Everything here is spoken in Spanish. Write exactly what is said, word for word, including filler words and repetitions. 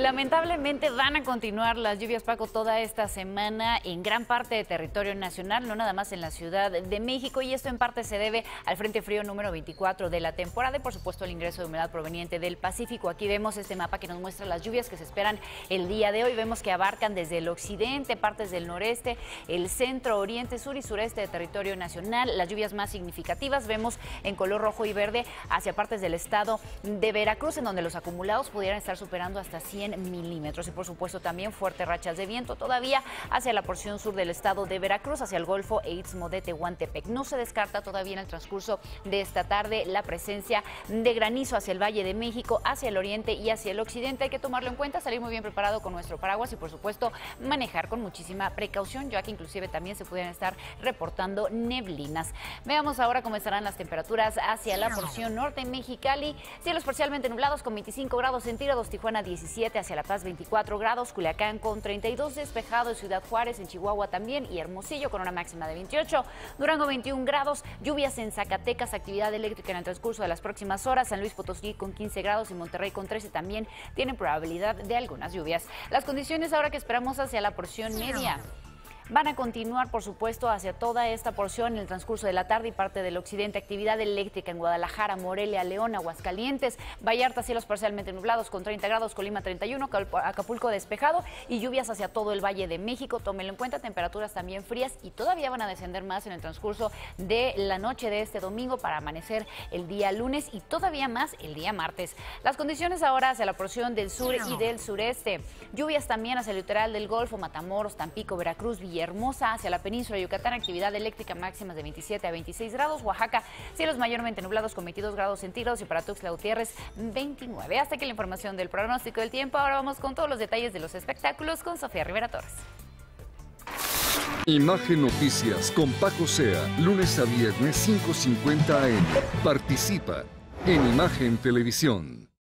lamentablemente van a continuar las lluvias, Paco, toda esta semana en gran parte de territorio nacional, no nada más en la Ciudad de México, y esto en parte se debe al Frente Frío número veinticuatro de la temporada y por supuesto el ingreso de humedad proveniente del Pacífico. Aquí vemos este mapa que nos muestra las lluvias que se esperan el día de hoy. Vemos que abarcan desde el occidente, partes del noreste, el centro, oriente, sur y sureste de territorio nacional. Las lluvias más significativas vemos en color rojo y verde hacia partes del estado de Veracruz, en donde los acumulados pudieran estar superando hasta cien milímetros, y por supuesto también fuertes rachas de viento todavía hacia la porción sur del estado de Veracruz, hacia el Golfo e Istmo de Tehuantepec. No se descarta todavía en el transcurso de esta tarde la presencia de granizo hacia el Valle de México, hacia el oriente y hacia el occidente. Hay que tomarlo en cuenta, salir muy bien preparado con nuestro paraguas y por supuesto manejar con muchísima precaución, ya que inclusive también se pudieran estar reportando neblinas. Veamos ahora cómo estarán las temperaturas hacia la porción norte en Mexicali. Cielos parcialmente nublados con veinticinco grados centígrados, Tijuana diecisiete, hacia La Paz veinticuatro grados, Culiacán con treinta y dos, despejado, Ciudad Juárez, en Chihuahua también y Hermosillo con una máxima de veintiocho, Durango veintiún grados, lluvias en Zacatecas, actividad eléctrica en el transcurso de las próximas horas, San Luis Potosí con quince grados y Monterrey con trece también tienen probabilidad de algunas lluvias. Las condiciones ahora que esperamos hacia la porción media van a continuar, por supuesto, hacia toda esta porción en el transcurso de la tarde y parte del occidente. Actividad eléctrica en Guadalajara, Morelia, León, Aguascalientes, Vallarta, cielos parcialmente nublados con treinta grados, Colima treinta y uno, Acapulco despejado y lluvias hacia todo el Valle de México. Tómenlo en cuenta, temperaturas también frías y todavía van a descender más en el transcurso de la noche de este domingo para amanecer el día lunes y todavía más el día martes. Las condiciones ahora hacia la porción del sur y del sureste. Lluvias también hacia el litoral del Golfo, Matamoros, Tampico, Veracruz, Villarreal, Hermosa, hacia la península de Yucatán, actividad eléctrica máximas de veintisiete a veintiséis grados, Oaxaca, cielos mayormente nublados con veintidós grados centígrados y para Tuxtla Gutiérrez veintinueve. Hasta aquí la información del pronóstico del tiempo. Ahora vamos con todos los detalles de los espectáculos con Sofía Rivera Torres. Imagen Noticias con Paco Zea, lunes a viernes cinco cincuenta a eme. Participa en Imagen Televisión.